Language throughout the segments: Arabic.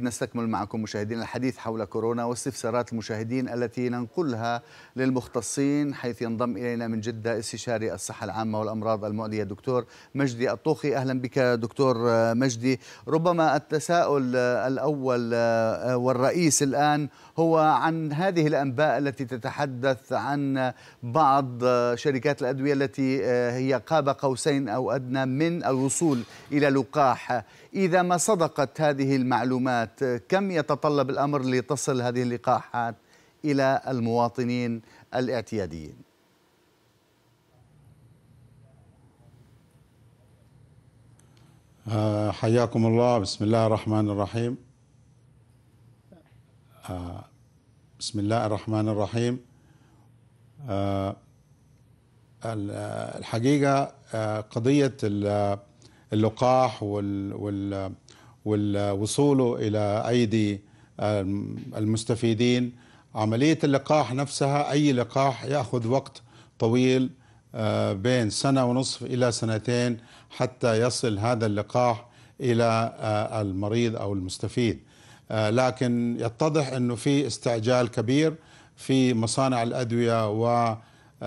نستكمل معكم مشاهدينا الحديث حول كورونا واستفسارات المشاهدين التي ننقلها للمختصين، حيث ينضم إلينا من جدة استشاري الصحة العامة والأمراض المعدية دكتور مجدي الطوخي. أهلا بك دكتور مجدي. ربما التساؤل الأول والرئيس الآن هو عن هذه الأنباء التي تتحدث عن بعض شركات الأدوية التي هي قاب قوسين أو أدنى من الوصول إلى لقاح. إذا ما صدقت هذه المعلومات، كم يتطلب الأمر لتصل هذه اللقاحات إلى المواطنين الاعتياديين؟ حياكم الله. بسم الله الرحمن الرحيم. الحقيقة قضية اللقاح والوصول إلى أيدي المستفيدين، عملية اللقاح نفسها أي لقاح يأخذ وقت طويل بين 1.5 سنة إلى 2 سنين حتى يصل هذا اللقاح إلى المريض أو المستفيد، لكن يتضح أنه في استعجال كبير في مصانع الأدوية ومعاهد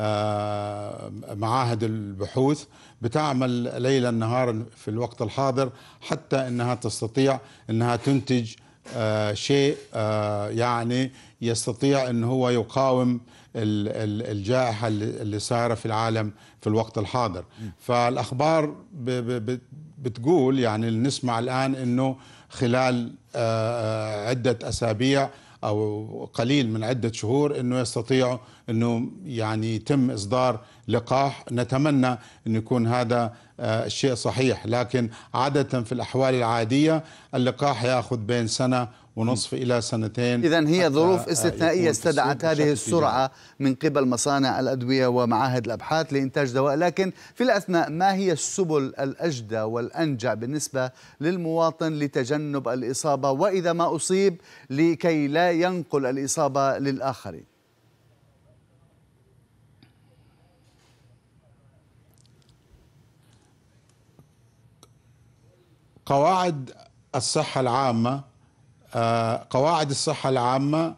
البحوث بتعمل ليلا نهارا في الوقت الحاضر حتى انها تستطيع انها تنتج شيء يعني يستطيع ان هو يقاوم الجائحة اللي صايرة في العالم في الوقت الحاضر. فالاخبار بتقول يعني نسمع الان انه خلال عدة اسابيع أو قليل من عدة شهور أنه يستطيعوا أنه يعني يتم إصدار لقاح. نتمنى أن يكون هذا الشيء صحيح، لكن عادة في الأحوال العادية اللقاح يأخذ بين 1.5 سنة إلى 2 سنين. إذن هي ظروف استثنائية استدعت هذه السرعة من قبل مصانع الأدوية ومعاهد الأبحاث لإنتاج دواء، لكن في الأثناء ما هي السبل الأجدى والأنجع بالنسبة للمواطن لتجنب الإصابة، وإذا ما أصيب لكي لا ينقل الإصابة للآخرين؟ قواعد الصحة العامة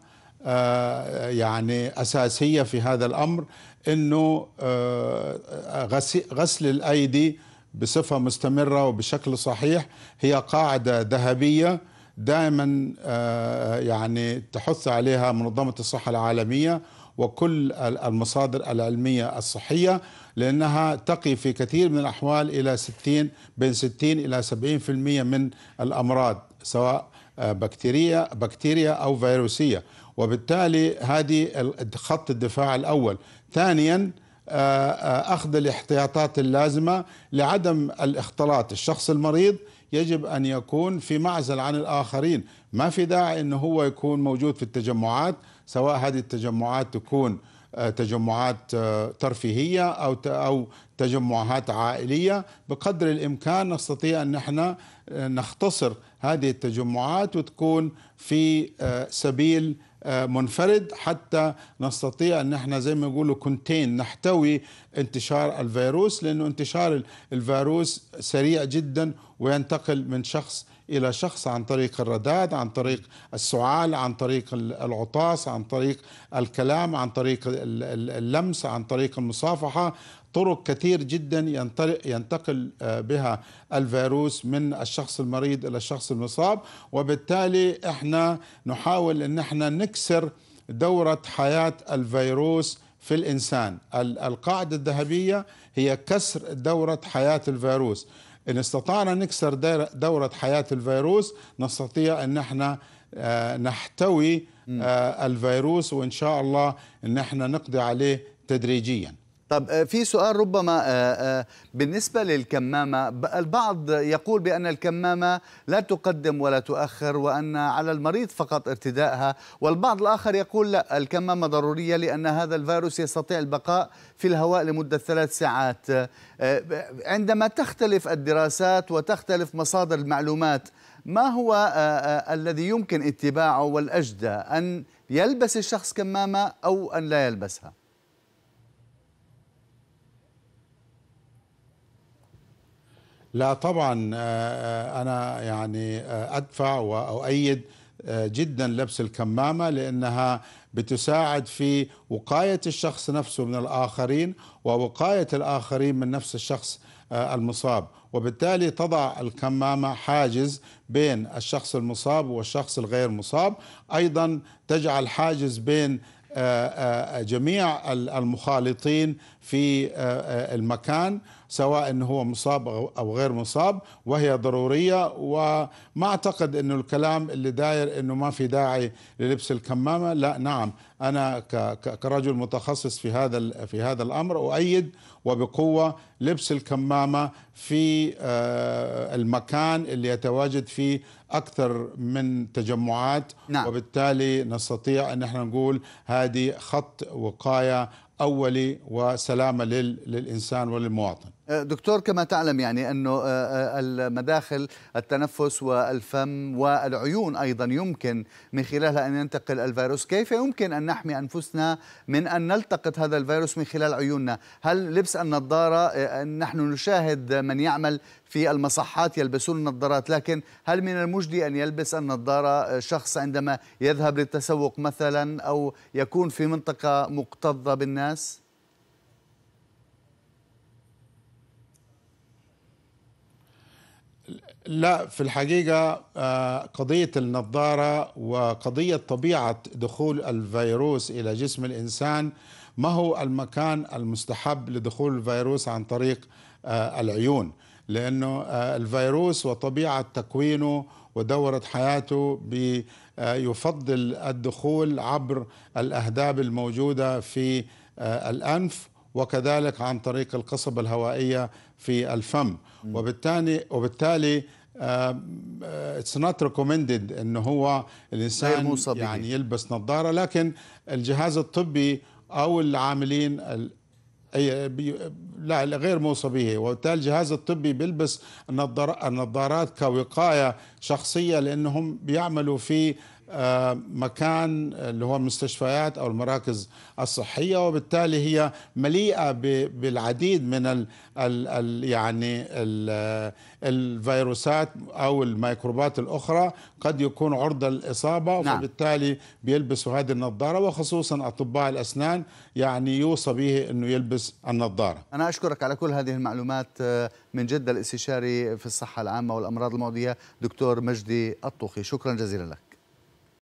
يعني أساسية في هذا الأمر، أنه غسل الأيدي بصفة مستمرة وبشكل صحيح هي قاعدة ذهبية دائما يعني تحث عليها منظمة الصحة العالمية وكل المصادر العلمية الصحية، لأنها تقي في كثير من الأحوال إلى 60 إلى 70% من الأمراض سواء بكتيريا أو فيروسية، وبالتالي هذه خط الدفاع الأول. ثانيا أخذ الاحتياطات اللازمة لعدم الاختلاط. الشخص المريض يجب أن يكون في معزل عن الآخرين، ما في داعي أنه هو يكون موجود في التجمعات، سواء هذه التجمعات تكون تجمعات ترفيهية أو تجمعات عائلية. بقدر الإمكان نستطيع أن نحن نختصر هذه التجمعات وتكون في سبيل منفرد حتى نستطيع أن نحن زي ما يقولوا كونتين، نحتوي انتشار الفيروس، لأنه انتشار الفيروس سريع جدا وينتقل من شخص إلى شخص عن طريق الرذاذ، عن طريق السعال، عن طريق العطاس، عن طريق الكلام، عن طريق اللمس، عن طريق المصافحة. طرق كثير جدا ينتقل بها الفيروس من الشخص المريض إلى الشخص المصاب، وبالتالي احنا نحاول ان احنا نكسر دورة حياة الفيروس في الإنسان. القاعدة الذهبية هي كسر دورة حياة الفيروس. إن استطعنا نكسر دورة حياة الفيروس نستطيع أن احنا نحتوي الفيروس، وإن شاء الله أن احنا نقضي عليه تدريجيا. طب في سؤال ربما بالنسبة للكمامة، البعض يقول بأن الكمامة لا تقدم ولا تؤخر وأن على المريض فقط ارتدائها، والبعض الآخر يقول لا، الكمامة ضرورية لأن هذا الفيروس يستطيع البقاء في الهواء لمدة 3 ساعات. عندما تختلف الدراسات وتختلف مصادر المعلومات، ما هو الذي يمكن اتباعه والأجدى، أن يلبس الشخص كمامة أو أن لا يلبسها؟ لا طبعا أنا يعني أدفع وأؤيد جدا لبس الكمامة، لأنها بتساعد في وقاية الشخص نفسه من الآخرين ووقاية الآخرين من نفس الشخص المصاب، وبالتالي تضع الكمامة حاجز بين الشخص المصاب والشخص الغير مصاب، أيضا تجعل حاجز بين جميع المخالطين في المكان سواء أنه هو مصاب أو غير مصاب، وهي ضرورية. وما أعتقد أنه الكلام اللي داير أنه ما في داعي للبس الكمامة، لا نعم، أنا كرجل متخصص في هذا الأمر أؤيد وبقوة لبس الكمامة في المكان اللي يتواجد فيه أكثر من تجمعات. نعم. وبالتالي نستطيع أن احنا نقول هذه خط وقاية أولي وسلامة للإنسان وللمواطن. دكتور، كما تعلم يعني أنه المداخل التنفس والفم والعيون أيضا يمكن من خلالها أن ينتقل الفيروس، كيف يمكن أن نحمي أنفسنا من أن نلتقط هذا الفيروس من خلال عيوننا؟ هل لبس النظارة، نحن نشاهد من يعمل في المصحات يلبسون النظارات، لكن هل من المجدي أن يلبس النظارة شخص عندما يذهب للتسوق مثلا أو يكون في منطقة مكتظة بالناس؟ لا، في الحقيقة قضية النظارة وقضية طبيعة دخول الفيروس إلى جسم الإنسان، ما هو المكان المستحب لدخول الفيروس عن طريق العيون، لأنه الفيروس وطبيعة تكوينه ودورة حياته يفضل الدخول عبر الأهداب الموجودة في الأنف وكذلك عن طريق القصبة الهوائية في الفم، وبالتالي it's not recommended أنه هو الإنسان يعني يلبس نظارة، لكن الجهاز الطبي أو العاملين لا غير موصى به، وبالتالي الجهاز الطبي بيلبس النظارات كوقاية شخصية، لأنهم بيعملوا في مكان اللي هو المستشفيات أو المراكز الصحية، وبالتالي هي مليئة بالعديد من الفيروسات أو الميكروبات الأخرى قد يكون عرضة للإصابة. نعم. وبالتالي بيلبسوا هذه النظارة، وخصوصا أطباء الأسنان يعني يوصى به أنه يلبس النظارة. أنا أشكرك على كل هذه المعلومات من جدة، الاستشاري في الصحة العامة والأمراض المعدية دكتور مجدي الطوخي، شكرا جزيلا لك.